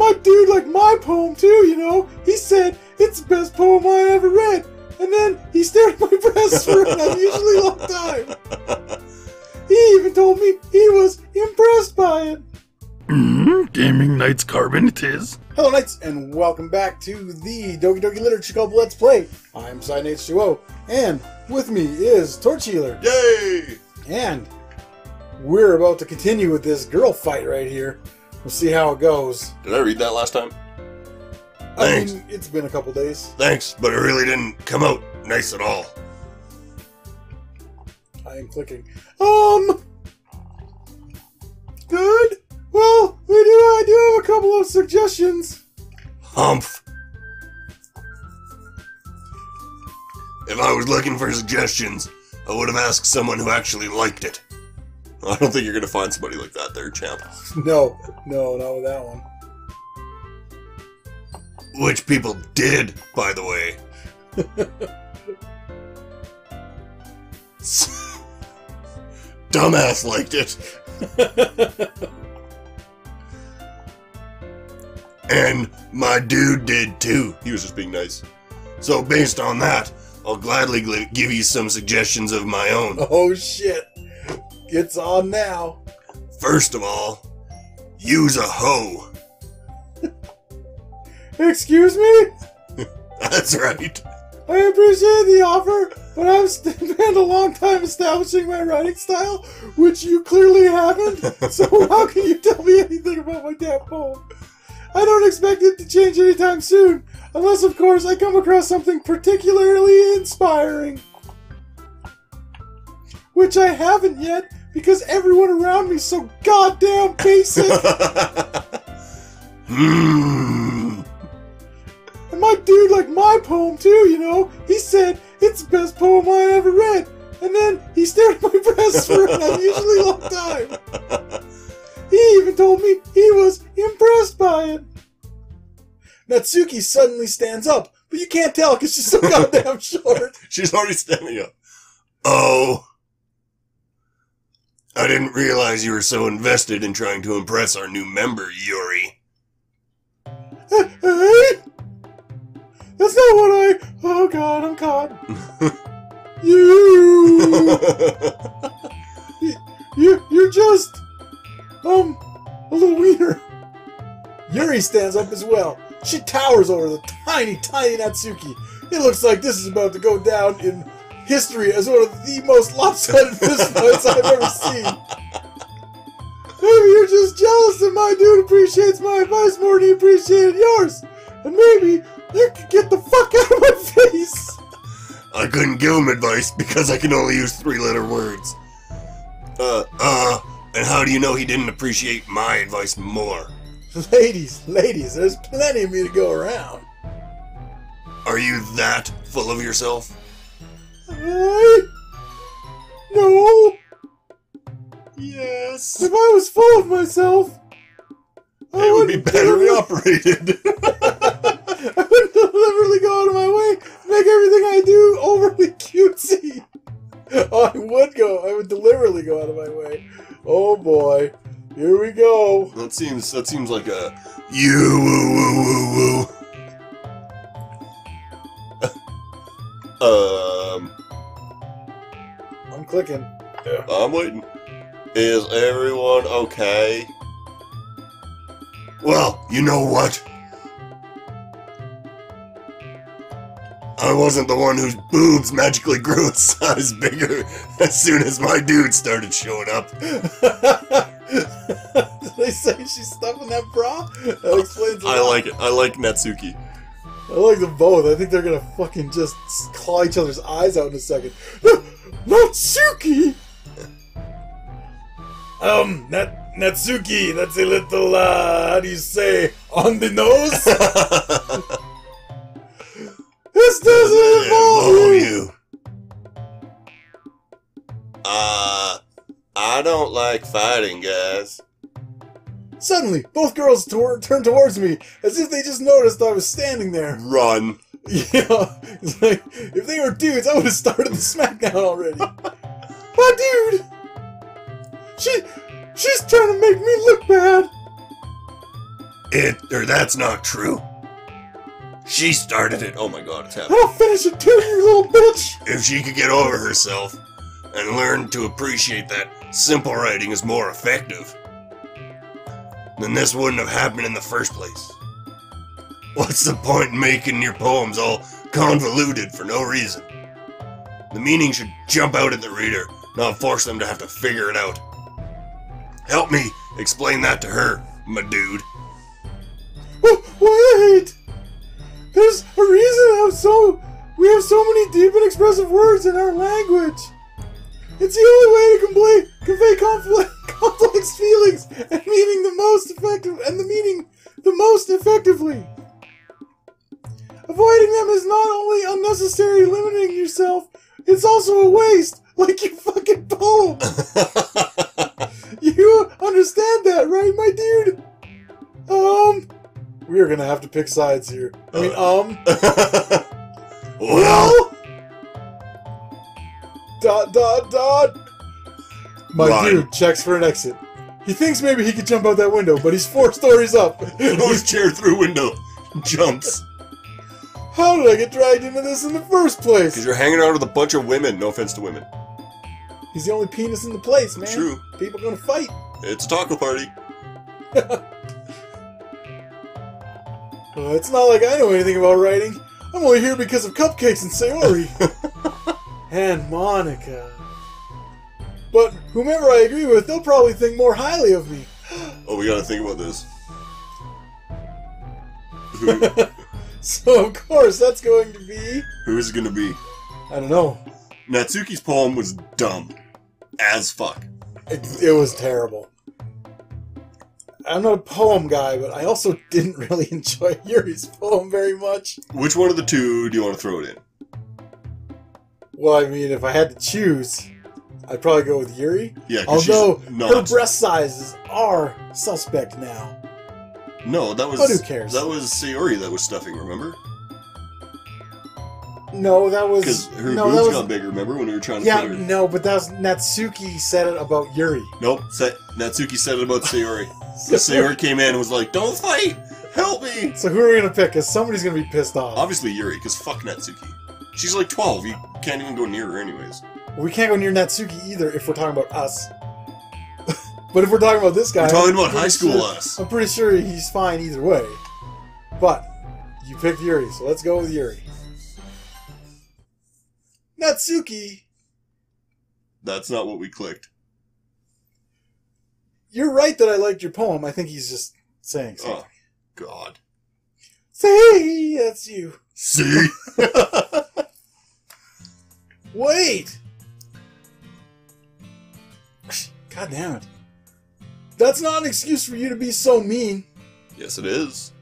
my dude liked my poem too, you know? He said, it's the best poem I ever read. And then he stared at my breasts for an unusually long time. He even told me he was impressed by it. Gaming Nights Carbon it is. Hello Knights, and welcome back to the Doki Doki Literature Club Let's Play. I'm PsyonH2O, and with me is Torch Healer. Yay! And we're about to continue with this girl fight right here. We'll see how it goes. Did I read that last time? Thanks. I mean, it's been a couple days. Thanks, but it really didn't come out nice at all. I am clicking. Good? Well, I do have a couple of suggestions. Humph. If I was looking for suggestions, I would have asked someone who actually liked it. I don't think you're going to find somebody like that there, champ. No, not with that one. Which people did, by the way. Dumbass liked it. And my dude did too. He was just being nice. So based on that, I'll gladly give you some suggestions of my own. Oh shit. It's on now. First of all, use a hoe. Excuse me? That's right. I appreciate the offer, but I've spent a long time establishing my writing style, which you clearly haven't, so how can you tell me anything about my damn poem? I don't expect it to change anytime soon, unless, of course, I come across something particularly inspiring. Which I haven't yet, because everyone around me is so goddamn basic. And my dude liked my poem too, you know? He said, it's the best poem I ever read. And then he stared at my breasts for an unusually long time. He even told me he was impressed by it. Natsuki suddenly stands up, but you can't tell because she's so goddamn short. She's already standing up. Oh. I didn't realize you were so invested in trying to impress our new member, Yuri. Hey? That's not what Oh god, I'm caught. You're just... a little wiener. Yuri stands up as well. She towers over the tiny Natsuki. It looks like this is about to go down in history as one of the most lopsided fistfights I've ever seen. Maybe you're just jealous that my dude appreciates my advice more than he appreciated yours. And maybe you could get the fuck out of my face. I couldn't give him advice because I can only use 3-letter words. And how do you know he didn't appreciate my advice more? Ladies, there's plenty of me to go around. Are you that full of yourself? No. Yes. If I was full of myself, I would be battery operated. I wouldn't deliberately go out of my way to make everything I do overly cutesy. Oh, I would deliberately go out of my way. Oh boy, here we go. That seems like a you. I'm clicking. Yeah. I'm waiting. Is everyone okay? Well, you know what? I wasn't the one whose boobs magically grew in size bigger as soon as my dude started showing up. Did they say she's stuffing that bra? That explains a lot. I like it. I like Natsuki. I like them both. I think they're gonna fucking just claw each other's eyes out in a second. Natsuki! Natsuki, that's a little, how do you say, on the nose? This doesn't involve you! I don't like fighting, guys. Suddenly, both girls turned towards me, as if they just noticed I was standing there. Run. Yeah, it's like, if they were dudes, I would have started the smackdown already. My dude! She's trying to make me look bad! That's not true. She started it. Oh my god, it's happening. I'll finish it too, you little bitch! If she could get over herself and learn to appreciate that simple writing is more effective, then this wouldn't have happened in the first place. What's the point in making your poems all convoluted for no reason? The meaning should jump out at the reader, not force them to have to figure it out. Help me explain that to her, my dude. Wait! There's a reason we have so many deep and expressive words in our language. It's the only way to convey complex feelings and meaning the most effectively. Avoiding them is not only unnecessary limiting yourself, it's also a waste, like your fucking poem. You understand that, right, my dude? We are gonna have to pick sides here. I mean, well? ... My dude checks for an exit. He thinks maybe he could jump out that window, but he's 4 stories up. Throws chair through window. Jumps. How did I get dragged into this in the first place? Because you're hanging out with a bunch of women. No offense to women. He's the only penis in the place, man. True. People are gonna fight. It's a taco party. It's not like I know anything about writing. I'm only here because of cupcakes and Sayori. And Monika. But whomever I agree with, they'll probably think more highly of me. Oh, we gotta think about this. So, of course, that's going to be... Who is it gonna be? I don't know. Natsuki's poem was dumb. As fuck. It was terrible. I'm not a poem guy, but I also didn't really enjoy Yuri's poem very much. Which one of the two do you want to throw it in? Well, I mean, if I had to choose, I'd probably go with Yuri. Yeah, although her breast sizes are suspect now. No, that was... But who cares? That was Sayori that was stuffing, remember? No, that was... Because her boobs got bigger, remember, when we were trying to... Yeah, no, but that was... Natsuki said it about Yuri. Nope, Natsuki said it about Sayori. So Sayori came in and was like, "Don't fight! Help me!" So who are we going to pick? Because somebody's going to be pissed off. Obviously Yuri, because fuck Natsuki. She's like 12. You can't even go near her anyways. We can't go near Natsuki either if we're talking about us. But if we're talking about this guy... We're talking about high school us. I'm pretty sure he's fine either way. But you picked Yuri, so let's go with Yuri. Natsuki! That's not what we clicked. You're right that I liked your poem. I think he's just saying something. Oh, God. See? That's you. See? Wait! God damn it. That's not an excuse for you to be so mean. Yes, it is.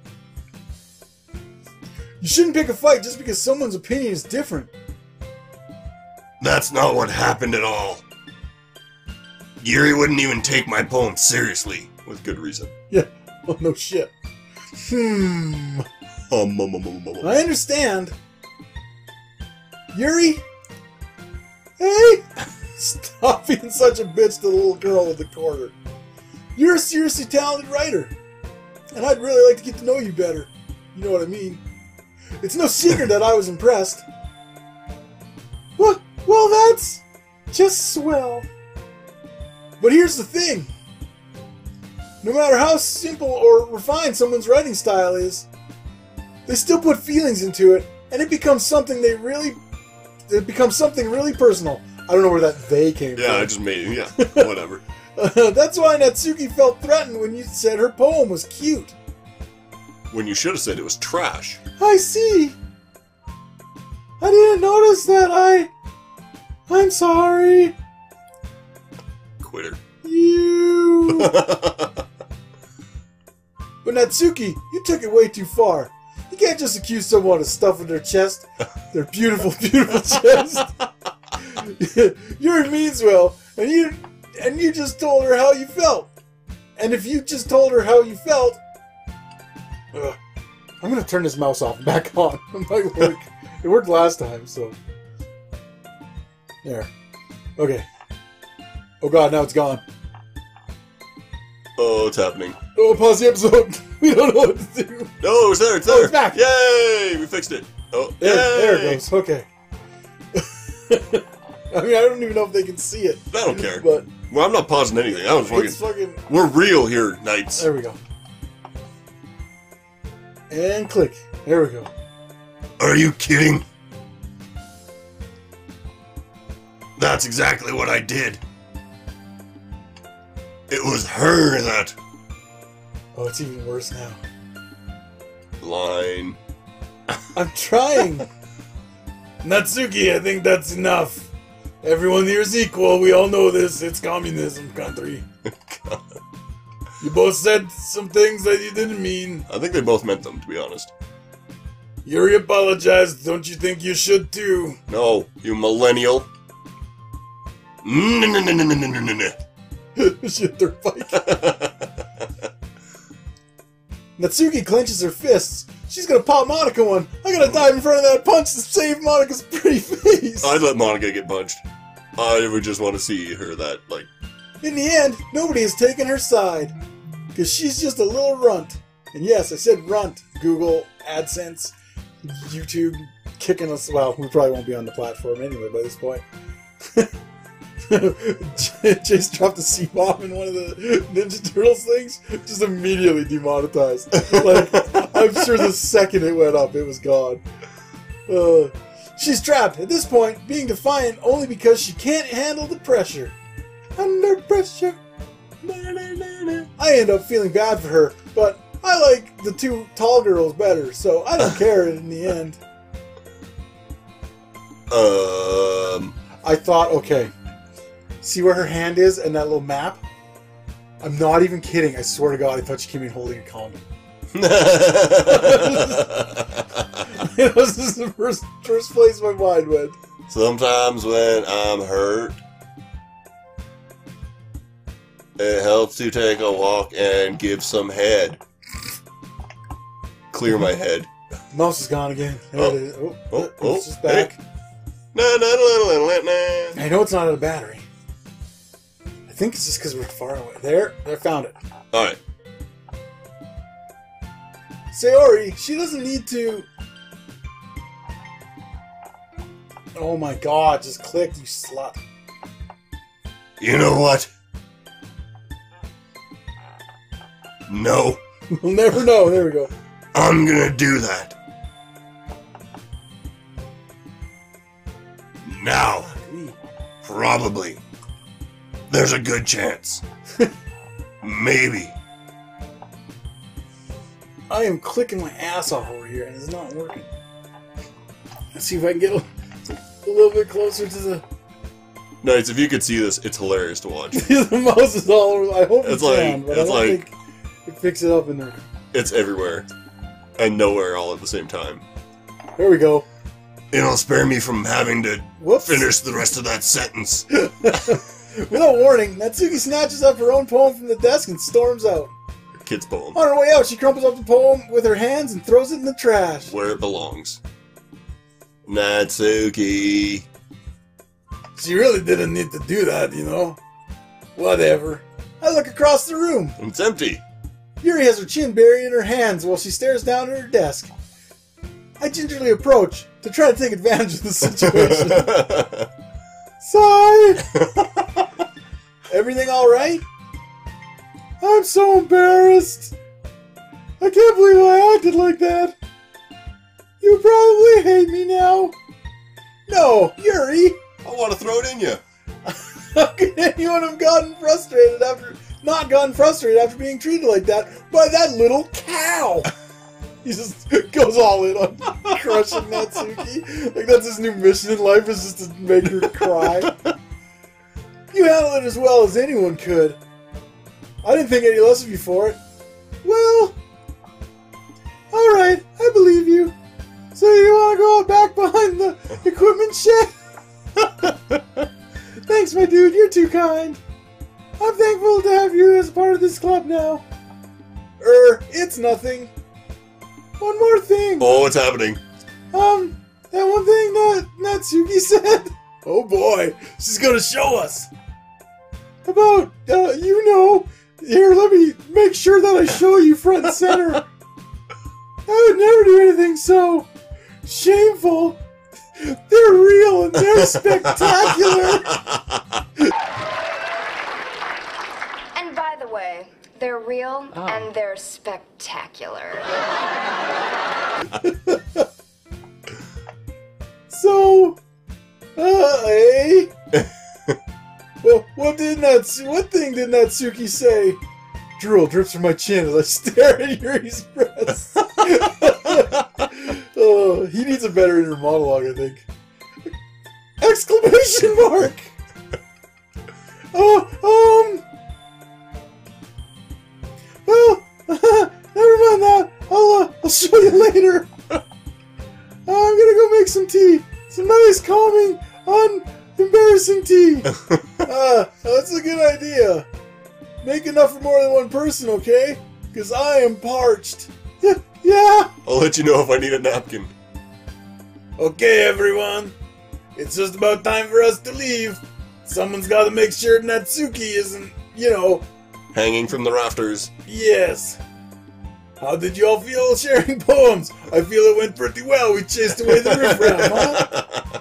You shouldn't pick a fight just because someone's opinion is different. That's not what happened at all. Yuri wouldn't even take my poem seriously, with good reason. Yeah, oh no shit. I understand. Yuri? Hey! Stop being such a bitch to the little girl at the corner. You're a seriously talented writer, and I'd really like to get to know you better. You know what I mean? It's no secret that I was impressed. Well, that's just swell. But here's the thing. No matter how simple or refined someone's writing style is, they still put feelings into it, and it becomes something really personal. I don't know where that "they" came from. Yeah, I just made it. Yeah, whatever. That's why Natsuki felt threatened when you said her poem was cute. When you should have said it was trash. I see. I didn't notice that. I'm sorry. Quitter. You. But Natsuki, you took it way too far. You can't just accuse someone of stuffing their chest. Their beautiful, beautiful chest. Yuri means well, and you just told her how you felt. And if you just told her how you felt... I'm going to turn this mouse off and back on. It worked last time, so... There. Okay. Oh god, now it's gone. Oh, it's happening. Oh, pause the episode. We don't know what to do. No, it's there. It's there. It's back. Yay! We fixed it. Oh, there it goes. Okay. I mean, I don't even know if they can see it. I don't care. But well, I'm not pausing anything. I was fucking. We're real here, Knights. There we go. And click. There we go. Are you kidding? That's exactly what I did. It was her that. Oh, it's even worse now. Line. I'm trying. Natsuki, I think that's enough. Everyone here is equal. We all know this. It's communism country. God. You both said some things that you didn't mean. I think they both meant them, to be honest. Yuri apologized. Don't you think you should too? No, you millennial. Shit, they're fighting. Natsuki clenches her fists. She's gonna pop Monika one. I gotta dive in front of that punch to save Monika's pretty face. I'd let Monika get punched. I would just want to see her that, like... In the end, nobody has taken her side. Because she's just a little runt. And yes, I said runt. Google, AdSense, YouTube, kicking us... Well, we probably won't be on the platform anyway by this point. Chase dropped a C-bomb in one of the Ninja Turtles things, just immediately demonetized. Like, I'm sure the second it went up, it was gone. She's trapped, at this point, being defiant only because she can't handle the pressure. Under pressure. I end up feeling bad for her, but I like the two tall girls better, so I don't care in the end. I thought, okay... See where her hand is and that little map? I'm not even kidding. I swear to God, I thought she came in holding a condom. It was just the first place my mind went. Sometimes when I'm hurt, it helps to take a walk and give some head. Clear my head. Mouse is gone again. Oh, it is. Oh, it's just back. Hey. I know it's not at a battery. I think it's just because we're far away. There, found it. Alright. Sayori, she doesn't need to... Oh my god, just click, you slut. You know what? No. We'll never know, there we go. I'm gonna do that. Now. Probably. There's a good chance. Maybe. I am clicking my ass off over here and it's not working. Let's see if I can get a little bit closer to the... Nice, if you could see this, it's hilarious to watch. The mouse is all over... I hope it's down, but it's like... It picks it up in there. It's everywhere. And nowhere all at the same time. There we go. It'll spare me from having to finish the rest of that sentence. Without warning, Natsuki snatches up her own poem from the desk and storms out. Kid's poem. On her way out, she crumples up the poem with her hands and throws it in the trash. Where it belongs. Natsuki. She really didn't need to do that, you know. Whatever. I look across the room. It's empty. Yuri has her chin buried in her hands while she stares down at her desk. I gingerly approach to try to take advantage of the situation. Sigh! Everything alright? I'm so embarrassed. I can't believe I acted like that. You probably hate me now. No, Yuri. I want to throw it in you. How could anyone have not gotten frustrated after being treated like that by that little cow? He just goes all in on crushing Natsuki. Like, that's his new mission in life, is just to make her cry. You handled it as well as anyone could. I didn't think any less of you for it. Well, alright, I believe you. So you want to go back behind the equipment shed? Thanks, my dude, you're too kind. I'm thankful to have you as part of this club now. It's nothing. One more thing. Oh, what's happening? That one thing that Natsuki said. Oh boy, she's gonna show us. About, you know, Here, let me make sure that I show you front and center. I would never do anything so shameful. They're real and they're spectacular. And by the way, they're real and they're spectacular. So, hey. Well, what thing did Natsuki say? Drool drips from my chin as I stare at Yuri's breasts. Oh, he needs a better inner monologue, I think. Exclamation mark! Well, never mind that. I'll show you later. I'm gonna go make some tea. Some nice, calming, embarrassing tea. That's a good idea. Make enough for more than one person, okay? Because I am parched. Yeah. I'll let you know if I need a napkin. Okay, everyone. It's just about time for us to leave. Someone's got to make sure Natsuki isn't, you know, hanging from the rafters. Yes. How did you all feel sharing poems? I feel it went pretty well. We chased away the riffraff, huh?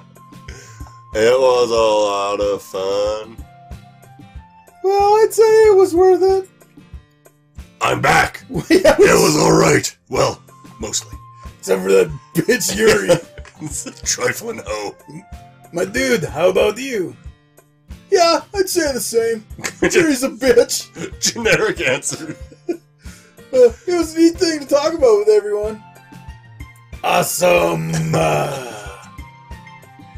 It was a lot of fun. Well, I'd say it was worth it. I'm back. It was alright. Well, mostly. Except for that bitch Yuri. It's a trifling hoe. My dude, how about you? Yeah, I'd say the same. Yuri's a bitch. Generic answer. It was a neat thing to talk about with everyone. Awesome.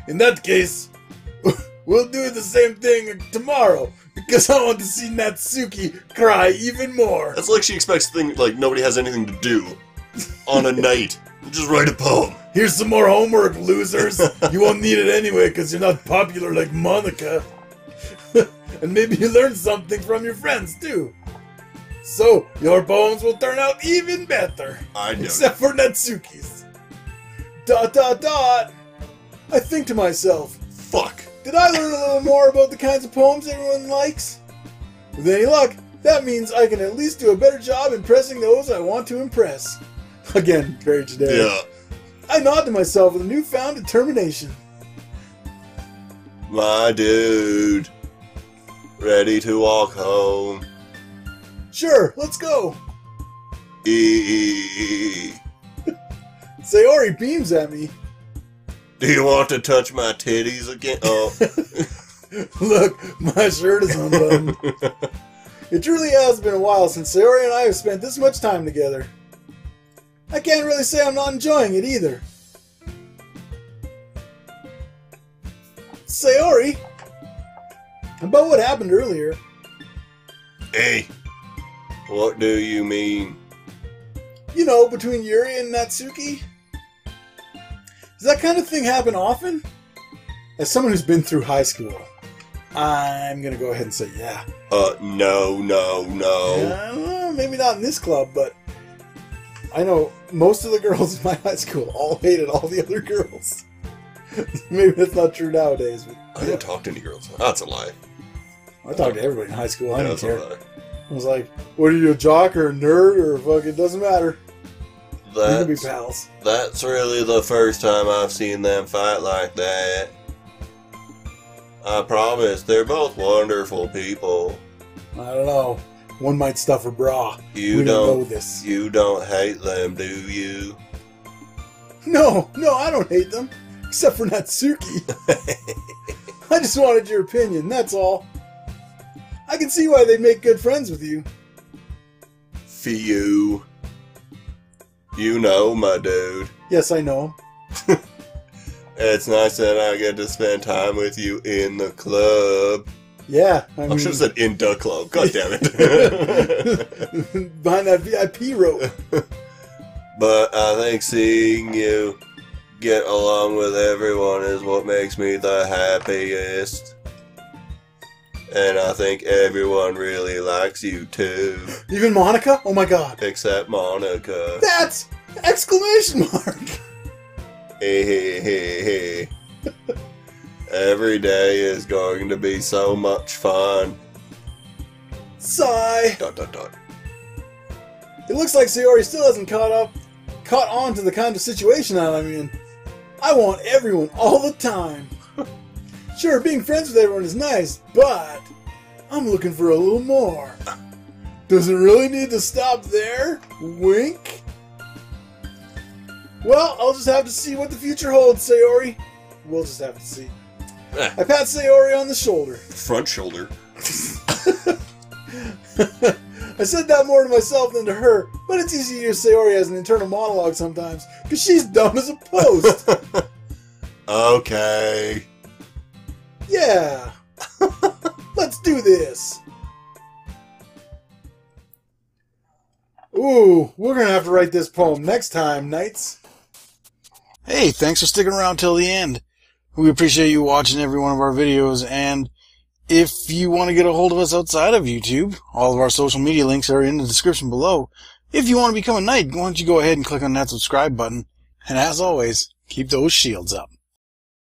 In that case, we'll do the same thing tomorrow, because I want to see Natsuki cry even more. That's like she expects things like nobody has anything to do on a night. Just write a poem. Here's some more homework, losers. You won't need it anyway, because you're not popular like Monika. And maybe you learn something from your friends, too. So, your poems will turn out even better. I know. Except for Natsuki's. ... I think to myself, fuck, did I learn a little more about the kinds of poems everyone likes? With any luck, that means I can at least do a better job impressing those I want to impress. Again, very generic. Yeah. I nod to myself with a newfound determination. My dude, ready to walk home. Sure, let's go. Sayori beams at me. Do you want to touch my titties again? Oh. Look, my shirt is unbuttoned. It truly has been a while since Sayori and I have spent this much time together. I can't really say I'm not enjoying it either. Sayori, about what happened earlier. Hey, what do you mean? You know, between Yuri and Natsuki? Does that kind of thing happen often? As someone who's been through high school, I'm going to go ahead and say yeah. No. Maybe not in this club, but I know most of the girls in my high school all hated all the other girls. Maybe that's not true nowadays. But yeah. I didn't talk to any girls. That's a lie. I talked to everybody in high school. I didn't care. I was like, what are you, a jock or a nerd or a fucking, doesn't matter. That's really the first time I've seen them fight like that. I promise, they're both wonderful people. I don't know. One might stuff her bra. We don't know this. You don't hate them, do you? No, I don't hate them. Except for Natsuki. I just wanted your opinion, that's all. I can see why they'd make good friends with you. Phew. You know, my dude. Yes, I know. It's nice that I get to spend time with you in the club. Yeah. I should have said in the club. God damn it. Behind that VIP rope. But I think seeing you get along with everyone is what makes me the happiest. And I think everyone really likes you, too. Even Monika? Oh, my God. Except Monika. That's exclamation mark. Every day is going to be so much fun. Sigh. ... It looks like Sayori still hasn't caught on to the kind of situation I'm in. I want everyone all the time. Sure, being friends with everyone is nice, but I'm looking for a little more. Does it really need to stop there? Wink. Well, I'll just have to see what the future holds, Sayori. We'll just have to see. I pat Sayori on the shoulder. Front shoulder. I said that more to myself than to her, but it's easy to use Sayori as an internal monologue sometimes, because she's dumb as a post. Okay. Yeah. Let's do this. Ooh, we're going to have to write this poem next time, Knights. Hey, thanks for sticking around till the end. We appreciate you watching every one of our videos, and if you want to get a hold of us outside of YouTube, all of our social media links are in the description below. If you want to become a knight, why don't you go ahead and click on that subscribe button. And as always, keep those shields up.